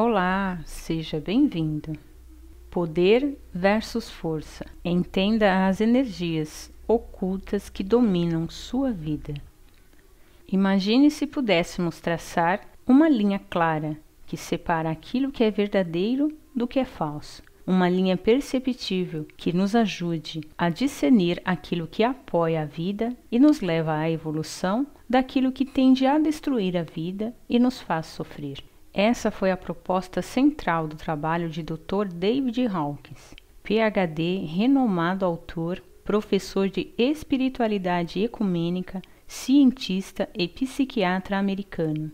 Olá, seja bem-vindo. Poder versus força. Entenda as energias ocultas que dominam sua vida. Imagine se pudéssemos traçar uma linha clara que separa aquilo que é verdadeiro do que é falso. Uma linha perceptível que nos ajude a discernir aquilo que apoia a vida e nos leva à evolução daquilo que tende a destruir a vida e nos faz sofrer. Essa foi a proposta central do trabalho de Dr. David Hawkins, PhD, renomado autor, professor de espiritualidade ecumênica, cientista e psiquiatra americano.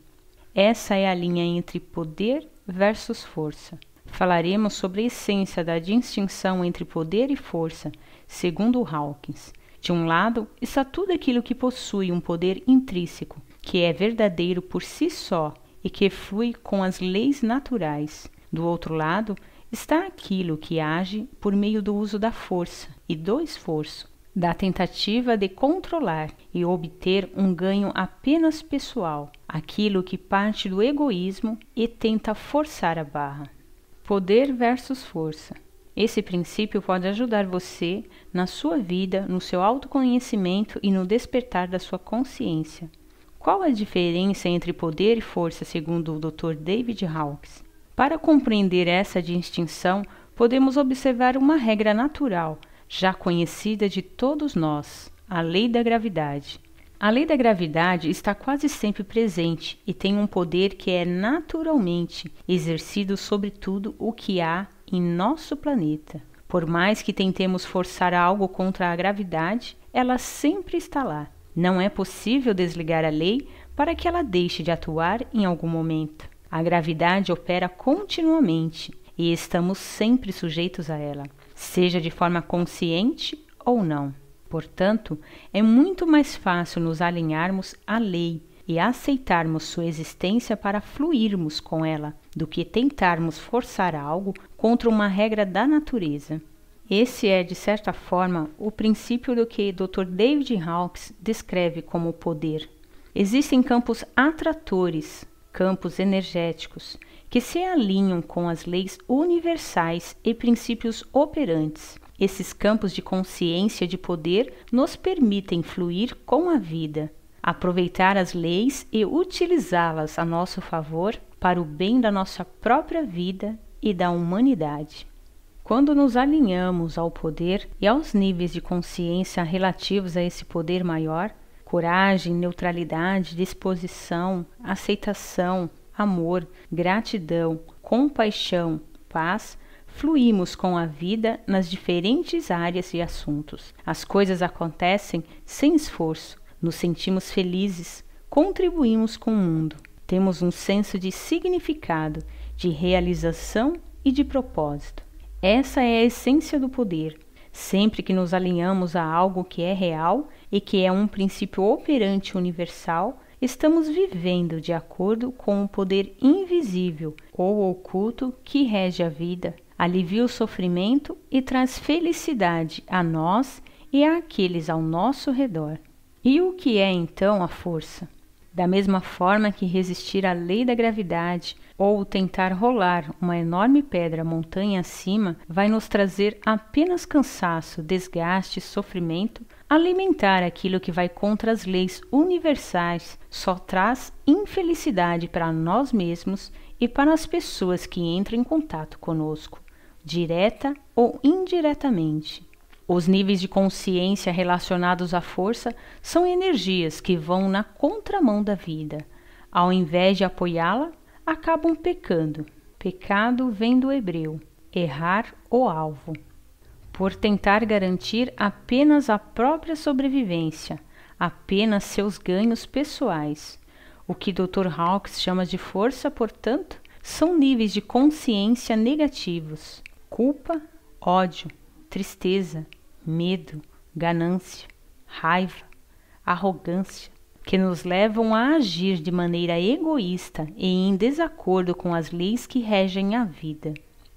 Essa é a linha entre poder versus força. Falaremos sobre a essência da distinção entre poder e força, segundo Hawkins. De um lado, está tudo aquilo que possui um poder intrínseco, que é verdadeiro por si só, e que flui com as leis naturais. Do outro lado, está aquilo que age por meio do uso da força e do esforço, da tentativa de controlar e obter um ganho apenas pessoal, aquilo que parte do egoísmo e tenta forçar a barra. Poder versus força. Esse princípio pode ajudar você na sua vida, no seu autoconhecimento e no despertar da sua consciência. Qual a diferença entre poder e força, segundo o Dr. David Hawkins? Para compreender essa distinção, podemos observar uma regra natural, já conhecida de todos nós, a lei da gravidade. A lei da gravidade está quase sempre presente e tem um poder que é naturalmente exercido sobre tudo o que há em nosso planeta. Por mais que tentemos forçar algo contra a gravidade, ela sempre está lá. Não é possível desligar a lei para que ela deixe de atuar em algum momento. A gravidade opera continuamente e estamos sempre sujeitos a ela, seja de forma consciente ou não. Portanto, é muito mais fácil nos alinharmos à lei e aceitarmos sua existência para fluirmos com ela, do que tentarmos forçar algo contra uma regra da natureza. Esse é, de certa forma, o princípio do que Dr. David Hawkins descreve como poder. Existem campos atratores, campos energéticos, que se alinham com as leis universais e princípios operantes. Esses campos de consciência de poder nos permitem fluir com a vida, aproveitar as leis e utilizá-las a nosso favor para o bem da nossa própria vida e da humanidade. Quando nos alinhamos ao poder e aos níveis de consciência relativos a esse poder maior, coragem, neutralidade, disposição, aceitação, amor, gratidão, compaixão, paz, fluímos com a vida nas diferentes áreas e assuntos. As coisas acontecem sem esforço, nos sentimos felizes, contribuímos com o mundo, temos um senso de significado, de realização e de propósito. Essa é a essência do poder. Sempre que nos alinhamos a algo que é real e que é um princípio operante universal, estamos vivendo de acordo com o poder invisível ou oculto que rege a vida, alivia o sofrimento e traz felicidade a nós e àqueles ao nosso redor. E o que é então a força? Da mesma forma que resistir à lei da gravidade ou tentar rolar uma enorme pedra montanha acima vai nos trazer apenas cansaço, desgaste, sofrimento, alimentar aquilo que vai contra as leis universais só traz infelicidade para nós mesmos e para as pessoas que entram em contato conosco, direta ou indiretamente. Os níveis de consciência relacionados à força são energias que vão na contramão da vida. Ao invés de apoiá-la, acabam pecando. Pecado vem do hebreu, errar o alvo. Por tentar garantir apenas a própria sobrevivência, apenas seus ganhos pessoais. O que Dr. Hawkins chama de força, portanto, são níveis de consciência negativos. Culpa, ódio, tristeza, medo, ganância, raiva, arrogância, que nos levam a agir de maneira egoísta e em desacordo com as leis que regem a vida.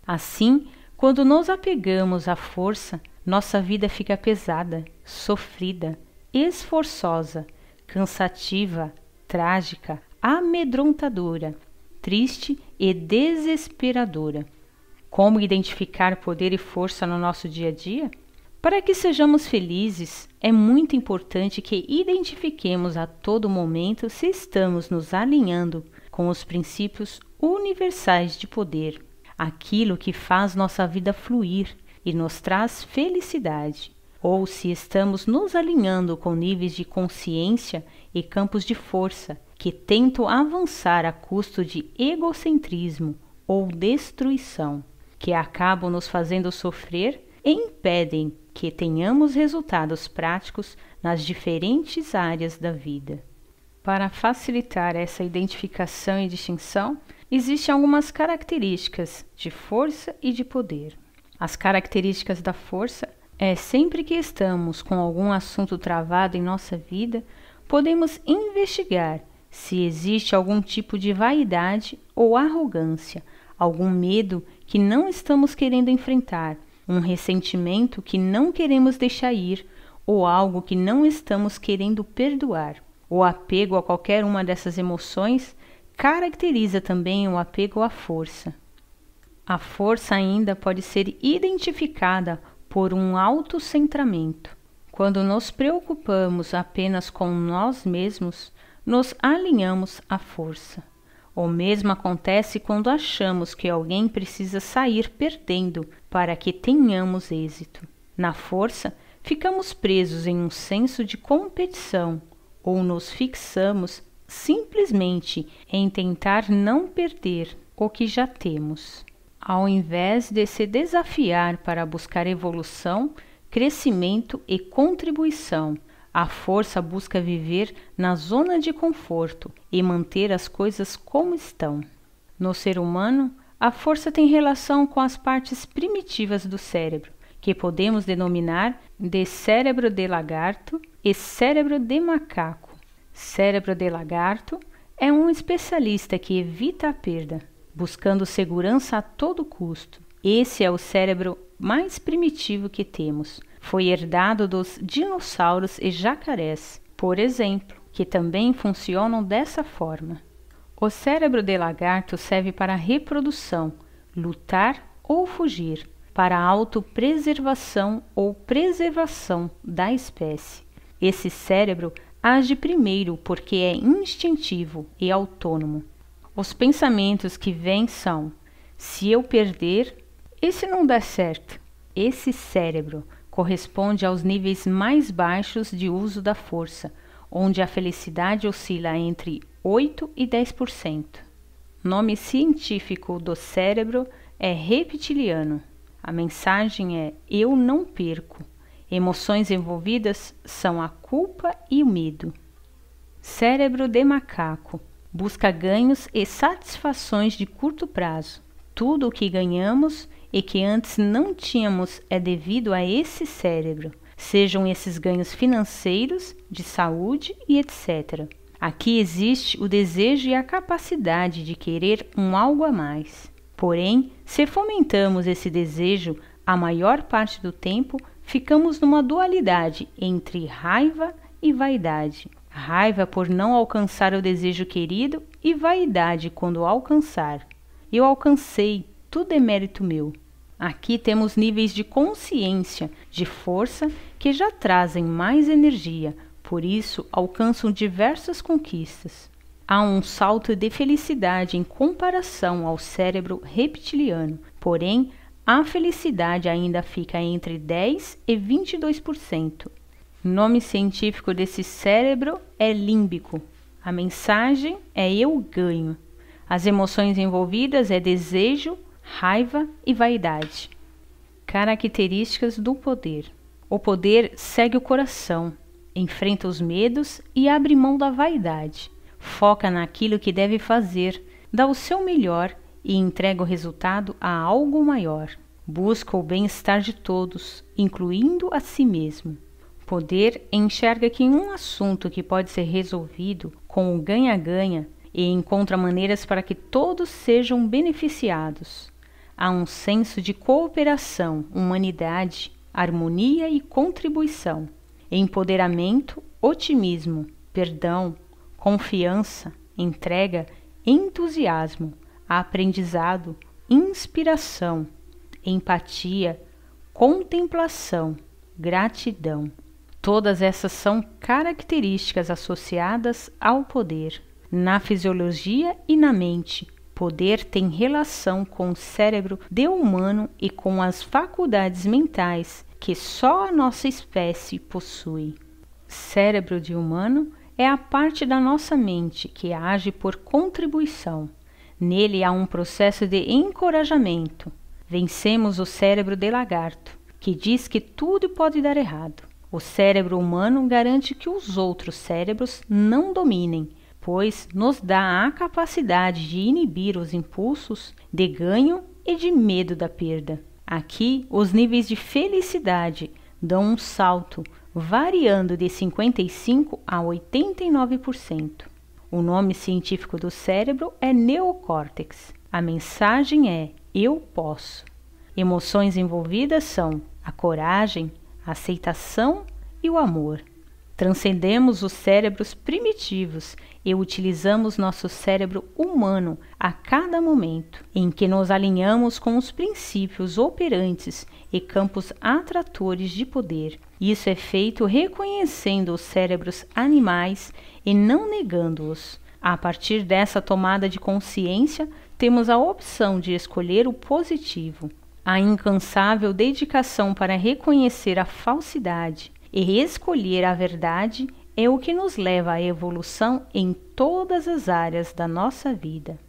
Assim, quando nos apegamos à força, nossa vida fica pesada, sofrida, esforçosa, cansativa, trágica, amedrontadora, triste e desesperadora. Como identificar poder e força no nosso dia a dia? Para que sejamos felizes, é muito importante que identifiquemos a todo momento se estamos nos alinhando com os princípios universais de poder, aquilo que faz nossa vida fluir e nos traz felicidade, ou se estamos nos alinhando com níveis de consciência e campos de força que tentam avançar a custo de egocentrismo ou destruição, que acabam nos fazendo sofrer e impedem que tenhamos resultados práticos nas diferentes áreas da vida. Para facilitar essa identificação e distinção, existem algumas características de força e de poder. As características da força é sempre que estamos com algum assunto travado em nossa vida, podemos investigar se existe algum tipo de vaidade ou arrogância, algum medo que não estamos querendo enfrentar, um ressentimento que não queremos deixar ir ou algo que não estamos querendo perdoar. O apego a qualquer uma dessas emoções caracteriza também o apego à força. A força ainda pode ser identificada por um autocentramento. Quando nos preocupamos apenas com nós mesmos, nos alinhamos à força. O mesmo acontece quando achamos que alguém precisa sair perdendo para que tenhamos êxito. Na força, ficamos presos em um senso de competição ou nos fixamos simplesmente em tentar não perder o que já temos, ao invés de se desafiar para buscar evolução, crescimento e contribuição. A força busca viver na zona de conforto e manter as coisas como estão. No ser humano, a força tem relação com as partes primitivas do cérebro, que podemos denominar de cérebro de lagarto e cérebro de macaco. Cérebro de lagarto é um especialista que evita a perda, buscando segurança a todo custo. Esse é o cérebro mais primitivo que temos. Foi herdado dos dinossauros e jacarés, por exemplo, que também funcionam dessa forma. O cérebro de lagarto serve para reprodução, lutar ou fugir, para autopreservação ou preservação da espécie. Esse cérebro age primeiro porque é instintivo e autônomo. Os pensamentos que vêm são: se eu perder, e se não der certo? Esse cérebro corresponde aos níveis mais baixos de uso da força, onde a felicidade oscila entre 8% e 10%. Nome científico do cérebro é reptiliano. A mensagem é: eu não perco. Emoções envolvidas são a culpa e o medo. Cérebro de macaco busca ganhos e satisfações de curto prazo. Tudo o que ganhamos e que antes não tínhamos é devido a esse cérebro, sejam esses ganhos financeiros, de saúde e etc. Aqui existe o desejo e a capacidade de querer um algo a mais. Porém, se fomentamos esse desejo, a maior parte do tempo ficamos numa dualidade entre raiva e vaidade. Raiva por não alcançar o desejo querido e vaidade quando alcançar. Eu alcancei, tudo é mérito meu. Aqui temos níveis de consciência, de força, que já trazem mais energia, por isso alcançam diversas conquistas. Há um salto de felicidade em comparação ao cérebro reptiliano, porém a felicidade ainda fica entre 10% e 22%. Nome científico desse cérebro é límbico. A mensagem é: eu ganho. As emoções envolvidas é desejo, raiva e vaidade. Características do poder. O poder segue o coração, enfrenta os medos e abre mão da vaidade. Foca naquilo que deve fazer, dá o seu melhor e entrega o resultado a algo maior. Busca o bem-estar de todos, incluindo a si mesmo. Poder enxerga que um assunto que pode ser resolvido com o ganha-ganha e encontra maneiras para que todos sejam beneficiados. Há um senso de cooperação, humanidade, harmonia e contribuição, empoderamento, otimismo, perdão, confiança, entrega, entusiasmo, aprendizado, inspiração, empatia, contemplação, gratidão. Todas essas são características associadas ao poder. Na fisiologia e na mente, poder tem relação com o cérebro do humano e com as faculdades mentais que só a nossa espécie possui. Cérebro de humano é a parte da nossa mente que age por contribuição. Nele há um processo de encorajamento. Vencemos o cérebro de lagarto, que diz que tudo pode dar errado. O cérebro humano garante que os outros cérebros não dominem, pois nos dá a capacidade de inibir os impulsos de ganho e de medo da perda. Aqui, os níveis de felicidade dão um salto, variando de 55% a 89%. O nome científico do cérebro é neocórtex. A mensagem é: eu posso. Emoções envolvidas são a coragem, a aceitação e o amor. Transcendemos os cérebros primitivos e utilizamos nosso cérebro humano a cada momento em que nos alinhamos com os princípios operantes e campos atratores de poder. Isso é feito reconhecendo os cérebros animais e não negando-os. A partir dessa tomada de consciência, temos a opção de escolher o positivo. A incansável dedicação para reconhecer a falsidade e escolher a verdade é o que nos leva à evolução em todas as áreas da nossa vida.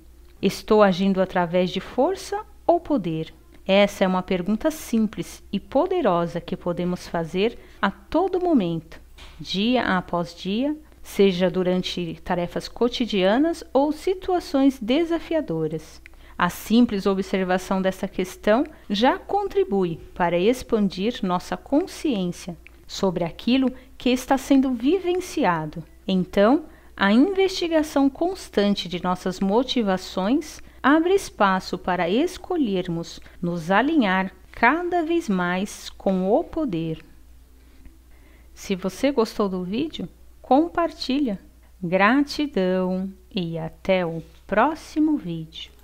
Estou agindo através de força ou poder? Essa é uma pergunta simples e poderosa que podemos fazer a todo momento, dia após dia, seja durante tarefas cotidianas ou situações desafiadoras. A simples observação dessa questão já contribui para expandir nossa consciência sobre aquilo que está sendo vivenciado. Então, a investigação constante de nossas motivações abre espaço para escolhermos nos alinhar cada vez mais com o poder. Se você gostou do vídeo, compartilha. Gratidão e até o próximo vídeo.